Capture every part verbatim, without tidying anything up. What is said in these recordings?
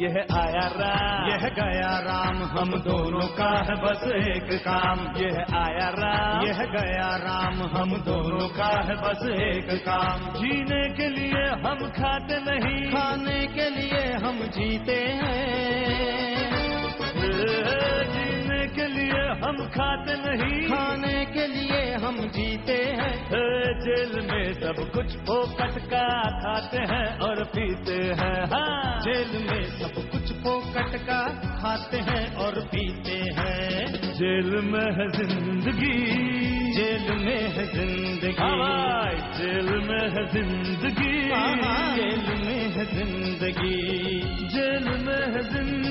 यह आया राम यह गया राम, हम दोनों का है बस एक काम। यह आया राम यह गया राम, हम दोनों का है बस एक काम। जीने के लिए हम खाते नहीं, खाने के लिए हम जीते हैं। जीने के लिए हम खाते नहीं, खाने के लिए हम जीते हैं। जेल में सब कुछ फोकट का खाते हैं और पीते हैं। हाँ, जेल में सब कुछ फोकट का खाते हैं और पीते हैं। जेल में है जिंदगी, जेल में है जिंदगी, जेल में है जिंदगी, जेल में है जिंदगी, जेल में है जिंदगी।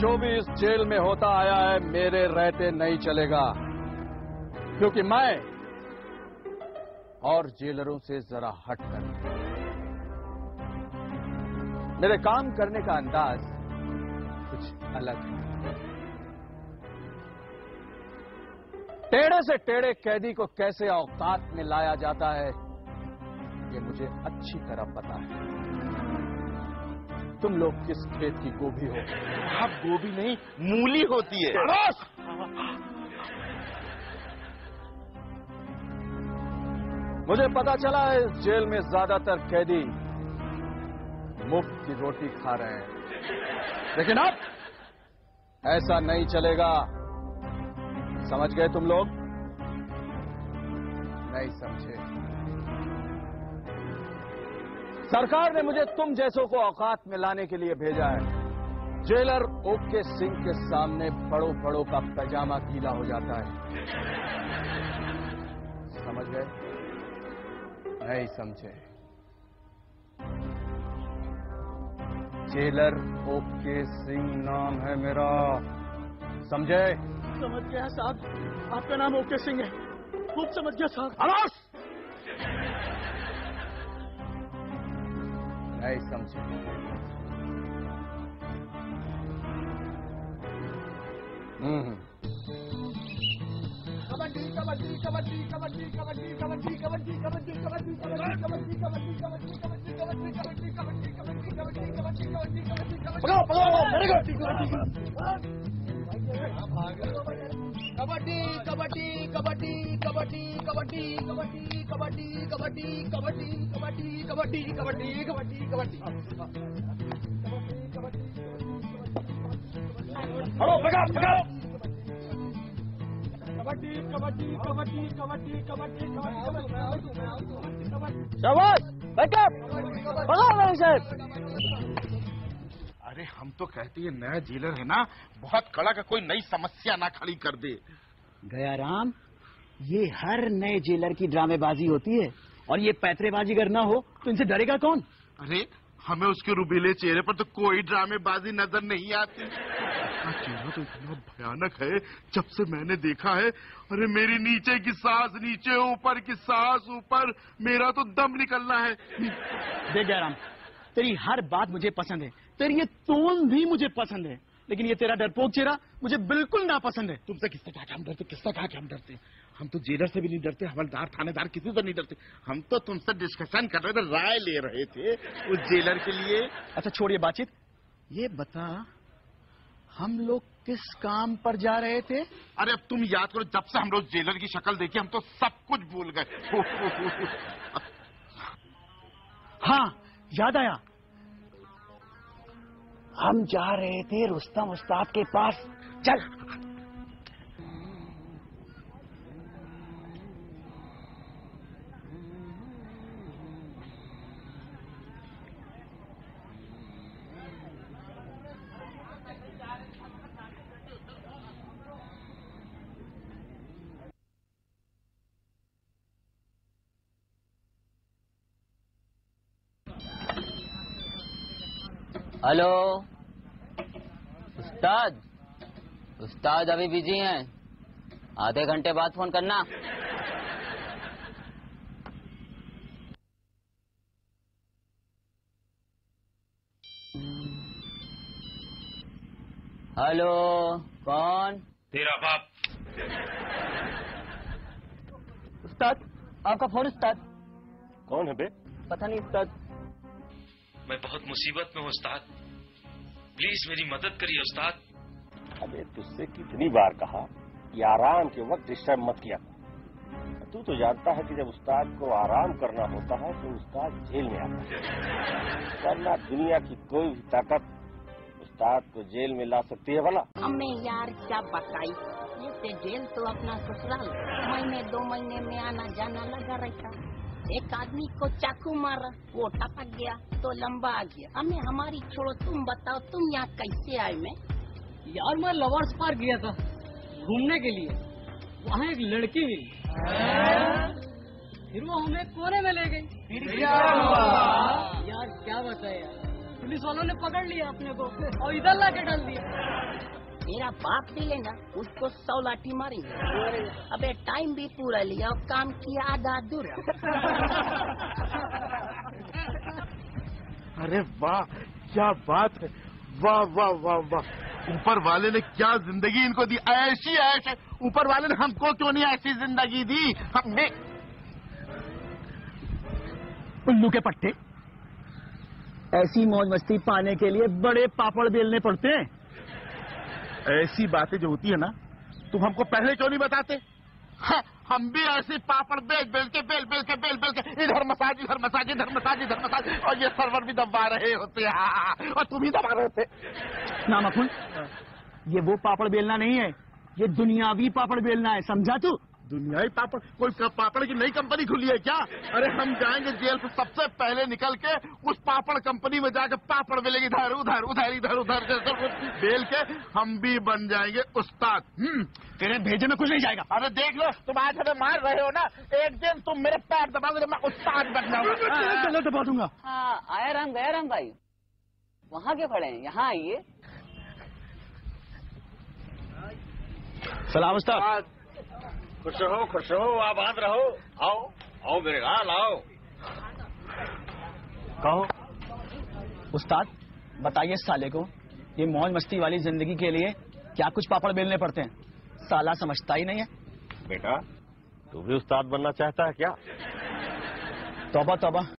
जो भी इस जेल में होता आया है मेरे रहते नहीं चलेगा, क्योंकि मैं और जेलरों से जरा हट कर मेरे काम करने का अंदाज कुछ अलग है। टेढ़े से टेढ़े कैदी को कैसे औकात में लाया जाता है ये मुझे अच्छी तरह पता है। तुम लोग किस खेत की गोभी हो? अब गोभी नहीं मूली होती है। मुझे पता चला है इस जेल में ज्यादातर कैदी मुफ्त की रोटी खा रहे हैं, लेकिन अब ऐसा नहीं चलेगा। समझ गए तुम लोग? नहीं समझे। सरकार ने मुझे तुम जैसों को औकात में लाने के लिए भेजा है। जेलर ओके सिंह के सामने बड़ों बड़ों का पैजामा गीला हो जाता है। समझ गए? नहीं समझे। जेलर ओके सिंह नाम है मेरा, समझे? समझ गया साहब, आपका नाम ओके सिंह है। खूब समझ गया साहब। आवाज नहीं समझे। हम्म कबड्डी कबड्डी कबड्डी कबड्डी कबड्डी कबड्डी कबड्डी कबड्डी कबड्डी कबड्डी कबड्डी कबड्डी कबड्डी कबड्डी कबड्डी कबड्डी कबड्डी कबड्डी कबड्डी कबड्डी कबड्डी कबड्डी कबड्डी कबड्डी कबड्डी कबड्डी कबड्डी कबड्डी कबड्डी कबड्डी कबड्डी कबड्डी कबड्डी कबड्डी कबड्डी कबड्डी हेलो भगाओ भगाओ कबड्डी कबड्डी कबड्डी कबड्डी कबड्डी कबड्डी शाबाश बैठक भगाओ मेरे साहब। अरे हम तो कहते हैं नया जेलर है ना बहुत कड़ा का, कोई नई समस्या ना खड़ी कर दे। गया राम, ये हर नए जेलर की ड्रामेबाजी होती है, और ये पैतरेबाजी करना हो तो इनसे डरेगा कौन? अरे हमें उसके रूबीले चेहरे पर तो कोई ड्रामेबाजी नजर नहीं आती। चेहरा तो इतना भयानक है जब से मैंने देखा है। अरे मेरी नीचे की सांस नीचे, ऊपर की सांस ऊपर, मेरा तो दम निकलना है। देख जयराम, तेरी हर बात मुझे पसंद है, तेरी ये टोन भी मुझे पसंद है, लेकिन ये तेरा डरपोक चेहरा मुझे बिल्कुल ना पसंद है। तुमसे किससे कहा कि हम डरते, किससे कहा कि हम डरते? हम तो जेलर से भी नहीं डरते, हवलदार थानेदार किसी से नहीं डरते। हम तो तुमसे डिस्कशन कर रहे थे, राय ले रहे थे उस जेलर के लिए। अच्छा छोड़िए बातचीत, ये बता हम लोग किस काम पर जा रहे थे? अरे अब तुम याद करो, जब से हम लोग जेलर की शक्ल देखी हम तो सब कुछ भूल गए। हाँ याद आया, हम जा रहे थे रुस्तम उस्ताद के पास। चल हेलो उस्ताद, उस्ताद अभी बिजी हैं, आधे घंटे बाद फोन करना। हेलो, कौन? तेरा बाप। उस्ताद, आपका फोन। उस्ताद कौन है बे? पता नहीं उस्ताद। मैं बहुत मुसीबत में हूँ उस्ताद, प्लीज मेरी मदद करिए उस्ताद। अबे तुझसे कितनी बार कहा कि आराम के वक्त डिस्टर्ब मत किया। तू तो जानता है कि जब उस्ताद को आराम करना होता है तो उस्ताद जेल में आता है, वरना दुनिया की कोई भी ताकत उस्ताद को जेल में ला सकती है। भला हमें यार क्या बताई, जैसे जेल तो अपना ससुराल, महीने दो महीने में आना जाना लगा रहता। एक आदमी को चाकू मारा, वो टपक गया तो लंबा आ गया। हमें हमारी छोड़ो, तुम बताओ तुम यहाँ कैसे आए? मैं यार मैं लवर्स पार्क गया था घूमने के लिए, वहाँ एक लड़की मिली, फिर वो हमें कोने में ले गई। फिर क्या हुआ? यार क्या बताया, पुलिस वालों ने पकड़ लिया अपने को और इधर ला के डाल दिया। मेरा बाप भी लेना, उसको सौ लाठी मारेंगे। अबे टाइम भी पूरा लिया और काम किया आधा अधूरा। अरे वाह क्या बात है, वाह वाह वाह वाह, ऊपर वाले ने क्या जिंदगी इनको दी, ऐसी ऐसी। ऊपर वाले ने हमको क्यों नहीं ऐसी जिंदगी दी? हमने उल्लू के पट्टे, ऐसी मौज मस्ती पाने के लिए बड़े पापड़ बेलने पड़ते हैं। ऐसी बातें जो होती है ना, तुम हमको पहले क्यों नहीं बताते? हम भी ऐसे पापड़ बेल बेल के बेल बेल के बेल बेल के इधर मसाज इधर मसाज इधर मसाज इधर मसाज, और ये सर्वर भी दबा रहे होते हैं और तुम ही दबा रहे होते। ना मकुल, ये वो पापड़ बेलना नहीं है, ये दुनियावी पापड़ बेलना है, समझा तू? दुनियावी पापड़? कोई पापड़ की नई कंपनी खुली है क्या? अरे हम जाएंगे जेल से सबसे पहले निकल के, उस पापड़ कंपनी में जाकर पापड़ मिलेगी, इधर उधर उधर इधर उधर बेल के हम भी बन जाएंगे उस्ताद। तेरे भेजे में कुछ नहीं जाएगा। अरे देख लो, तुम आज हमें मार रहे हो ना, एक दिन तुम मेरे पैर दबाओगे तो मैं उस्ताद बन जाऊंगा, दबा दूंगा। आया राम गया राम भाई, वहाँ के खड़े हैं, यहाँ आइए। सलाम उस्ताद। खुश रहो खुश रहो, आबाद रहो। आओ आओ मेरे गाल आओ। कहो उस्ताद, बताइए साले को ये मौज मस्ती वाली जिंदगी के लिए क्या कुछ पापड़ बेलने पड़ते हैं, साला समझता ही नहीं है। बेटा तू भी उस्ताद बनना चाहता है क्या? तौबा तौबा।